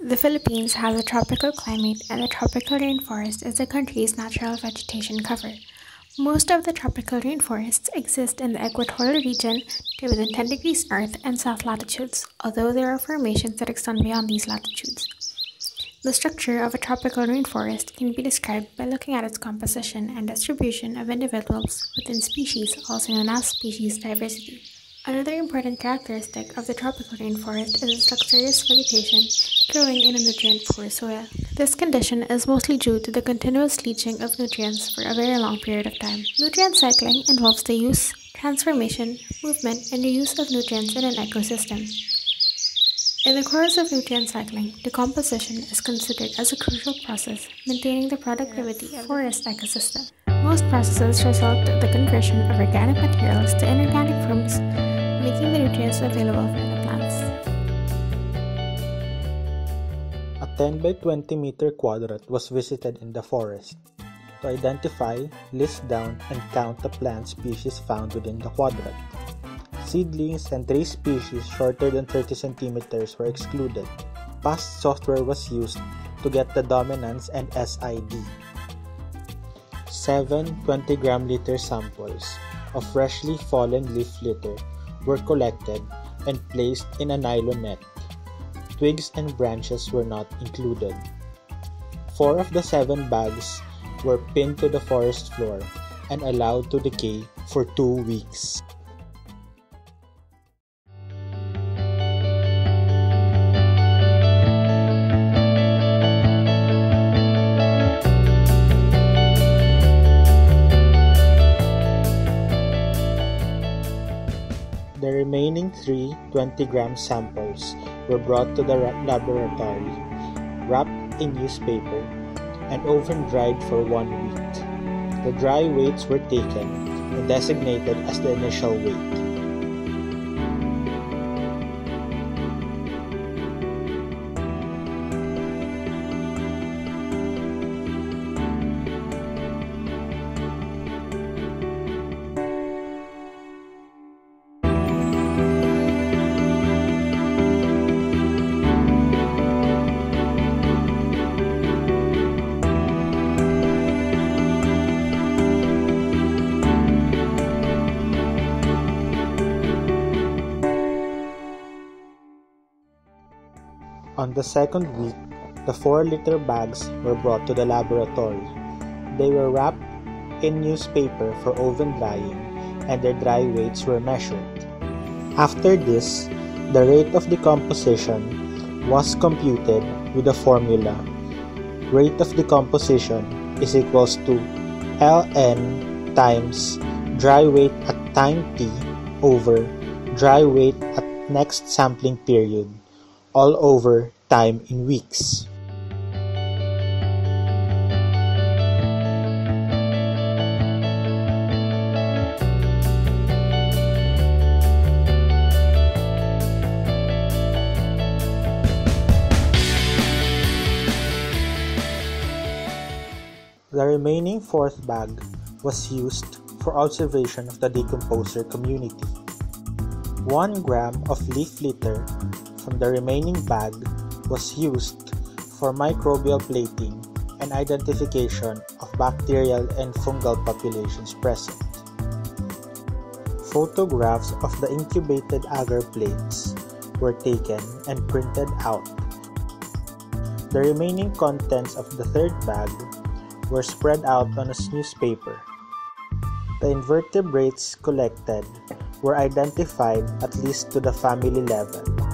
The Philippines has a tropical climate, and the tropical rainforest is the country's natural vegetation cover. Most of the tropical rainforests exist in the equatorial region to within 10 degrees north and south latitudes, although there are formations that extend beyond these latitudes. The structure of a tropical rainforest can be described by looking at its composition and distribution of individuals within species, also known as species diversity. Another important characteristic of the tropical rainforest is its luxurious vegetation growing in a nutrient-poor soil. This condition is mostly due to the continuous leaching of nutrients for a very long period of time. Nutrient cycling involves the use, transformation, movement, and reuse of nutrients in an ecosystem. In the course of nutrient cycling, decomposition is considered as a crucial process maintaining the productivity of the forest ecosystem. Most processes result in the conversion of organic materials to inorganic forms, making the nutrients available for the plants. A 10 by 20 meter quadrat was visited in the forest to identify, list down, and count the plant species found within the quadrat. Seedlings and tree species shorter than 30 centimeters were excluded. Past software was used to get the dominance and SID. 7 20-gram litter samples of freshly fallen leaf litter were collected and placed in a nylon net. Twigs and branches were not included. 4 of the 7 bags were pinned to the forest floor and allowed to decay for 2 weeks. The remaining 3 20-gram samples were brought to the laboratory, wrapped in newspaper, and oven-dried for 1 week. The dry weights were taken and designated as the initial weight. On the second week, the 4-liter bags were brought to the laboratory. They were wrapped in newspaper for oven drying, and their dry weights were measured. After this, the rate of decomposition was computed with the formula. Rate of decomposition is equals to LN times dry weight at time t over dry weight at next sampling period, all over time in weeks. The remaining 4th bag was used for observation of the decomposer community. 1 gram of leaf litter from the remaining bag was used for microbial plating and identification of bacterial and fungal populations present. Photographs of the incubated agar plates were taken and printed out. The remaining contents of the 3rd bag were spread out on a newspaper. The invertebrates collected were identified at least to the family level.